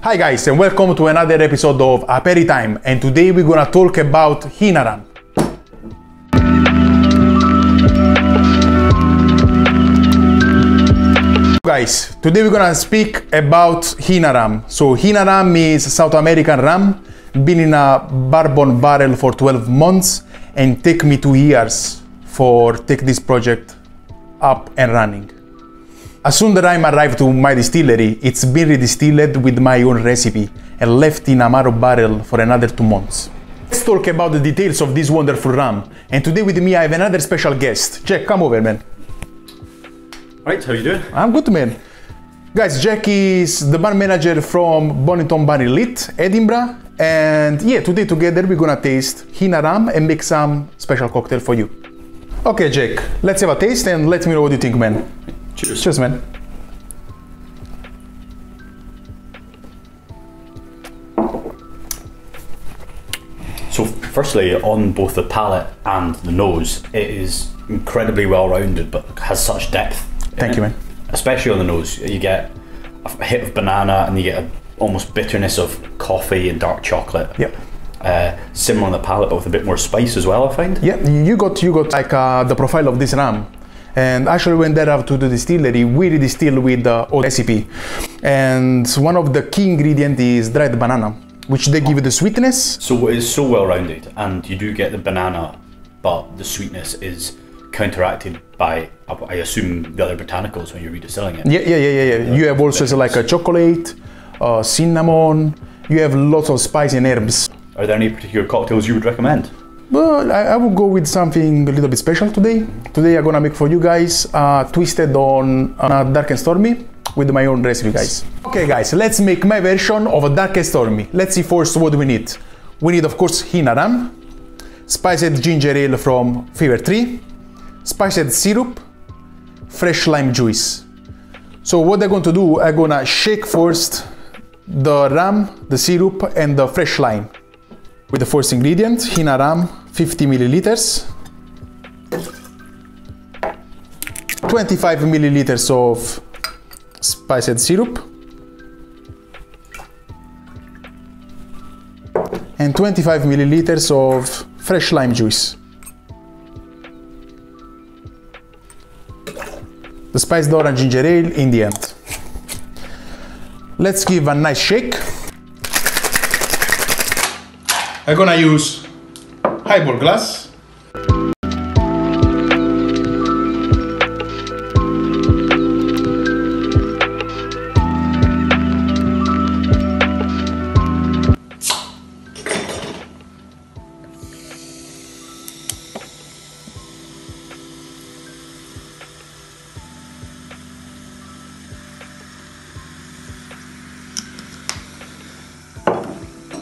Hi guys, and welcome to another episode of AperiTime, and today we're gonna talk about Hinaram. Guys, today we're gonna speak about Hinaram. So Hinaram is South American rum, been in a bourbon barrel for 12 months and take me 2 years for take this project up and running. As soon as the rime arrived to my distillery, it's been redistilled with my own recipe and left in Amaro barrel for another 2 months. Let's talk about the details of this wonderful rum. And today with me I have another special guest. Jack, come over, man. Alright, how you doing? I'm good, man. Guys, Jack is the bar manager from Bonnington Bar Elite, Edinburgh. And yeah, today together we're gonna taste Hinaram and make some special cocktail for you. Okay, Jack, let's have a taste and let me know what you think, man. Cheers. Cheers, man. So firstly, on both the palate and the nose, it is incredibly well-rounded, but has such depth. Thank you, man. Especially on the nose, you get a hit of banana and you get a almost bitterness of coffee and dark chocolate. Yep. Similar on the palate, but with a bit more spice as well, I find. Yeah, you got like the profile of this rum. And actually when they arrived to the distillery, we redistill with the old recipe. And one of the key ingredients is dried banana, which they give the sweetness. So it's so well-rounded, and you do get the banana, but the sweetness is counteracted by, I assume, the other botanicals when you're redistilling it. Yeah. You have also like a chocolate, cinnamon, you have lots of spice and herbs. Are there any particular cocktails you would recommend? Well, I would go with something a little bit special today. Today I'm gonna make for you guys twisted on Dark and Stormy with my own recipe, guys. Okay guys, let's make my version of a Dark and Stormy. Let's see first what we need. We need of course Hinaram, spiced ginger ale from Fever Tree, spiced syrup, fresh lime juice. So what I'm going to do, I'm gonna shake first the rum, the syrup and the fresh lime. With the first ingredient, Hinaram, 50 milliliters, 25 milliliters of spiced syrup, and 25 milliliters of fresh lime juice. The spiced orange ginger ale in the end. Let's give a nice shake. I'm gonna use highball glass.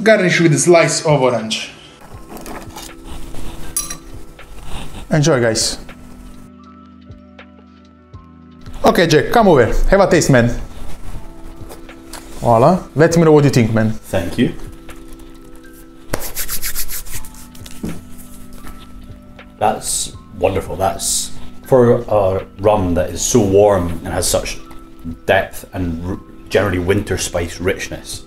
Garnish with a slice of orange. Enjoy, guys. Okay, Jack, come over. Have a taste, man. Voila. Let me know what you think, man. Thank you. That's wonderful. That's for a rum that is so warm and has such depth and generally winter spice richness.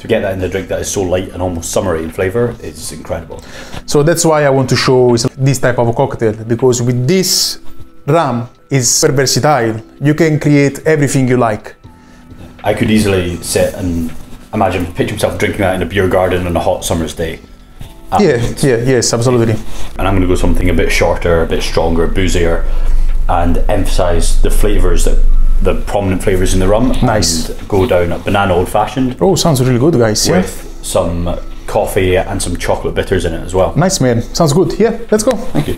To get that in the drink that is so light and almost summery in flavor, it's incredible. So that's why I want to show this type of a cocktail, because with this rum, it's super versatile. You can create everything you like. I could easily sit and imagine, picture myself drinking that in a beer garden on a hot summer's day. Yes, absolutely. And I'm going to go something a bit shorter, a bit stronger, boozier, and emphasize the flavors that the prominent flavours in the rum. Nice. And go down a banana old fashioned. Oh, sounds really good, guys. Yeah. With some coffee and some chocolate bitters in it as well. Nice, man. Sounds good. Yeah, let's go. Thank you.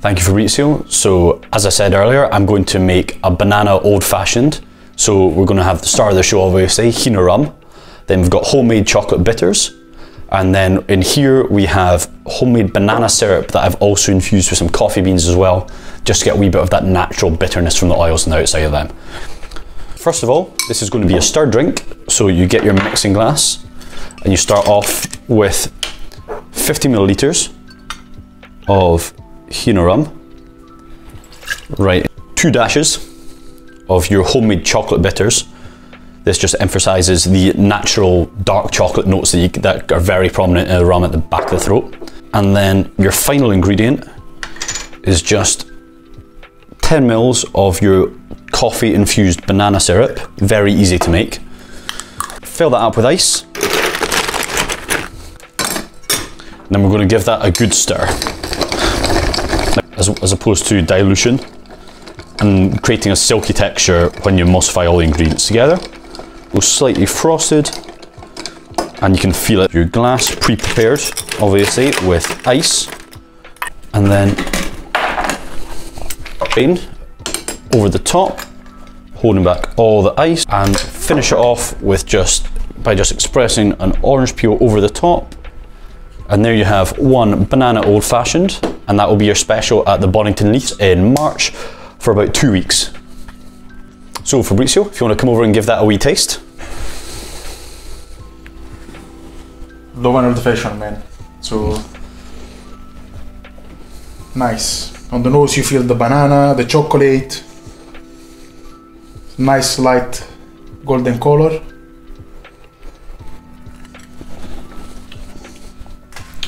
Thank you, Fabrizio. So, as I said earlier, I'm going to make a banana old fashioned. So, we're going to have the star of the show, obviously, Hinaram. Then we've got homemade chocolate bitters. And then in here, we have homemade banana syrup that I've also infused with some coffee beans as well, just to get a wee bit of that natural bitterness from the oils on the outside of them. First of all, this is going to be a stir drink. So you get your mixing glass and you start off with 50 milliliters of Hinaram, right? 2 dashes of your homemade chocolate bitters. This just emphasizes the natural dark chocolate notes that are very prominent in the rum at the back of the throat. And then your final ingredient is just 10 mils of your coffee infused banana syrup. Very easy to make. Fill that up with ice. And then we're going to give that a good stir, as opposed to dilution and creating a silky texture when you emulsify all the ingredients together. We're slightly frosted, and you can feel it. Your glass pre-prepared, obviously, with ice, and then in over the top, holding back all the ice, and finish it off with by just expressing an orange peel over the top. And there you have one banana old fashioned, and that will be your special at the Bonnington Leiths in March for about 2 weeks. So Fabrizio, if you want to come over and give that a wee taste. Love and old fashioned, man. So nice. On the nose you feel the banana, the chocolate, nice light golden color.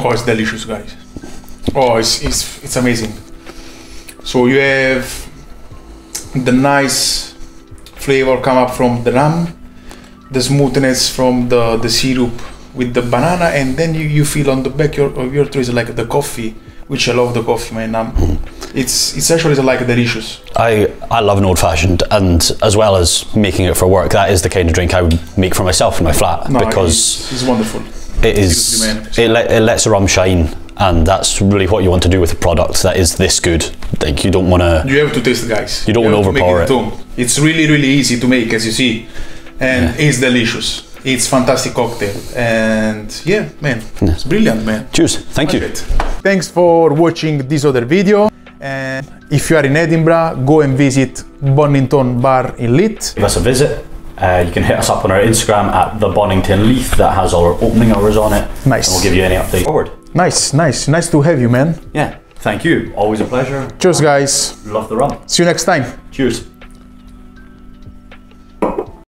Oh, it's delicious, guys. Oh, it's amazing. So you have the nice flavor come up from the rum, the smoothness from the syrup with the banana, and then you feel on the back of your throat like the coffee, which I love the coffee, man. It's actually like delicious. I love an old-fashioned, and as well as making it for work, that is the kind of drink I would make for myself in my flat, because it's wonderful. It lets the rum shine, and that's really what you want to do with a product that is this good. Like, you don't want to... You have to taste it, guys. You don't want to overpower it. It's really, really easy to make, as you see, and it's delicious. It's fantastic cocktail, and yeah, man, it's brilliant, man. Cheers. Thank you. Thanks for watching this other video. And if you are in Edinburgh, go and visit Bonnington Bar Elite. Give us a visit. You can hit us up on our Instagram at the Bonnington Leith. That has all our opening hours on it. Nice. And we'll give you any update forward. Nice, nice, nice to have you, man. Yeah, thank you. Always a pleasure. Cheers, guys. Love the rum. See you next time. Cheers.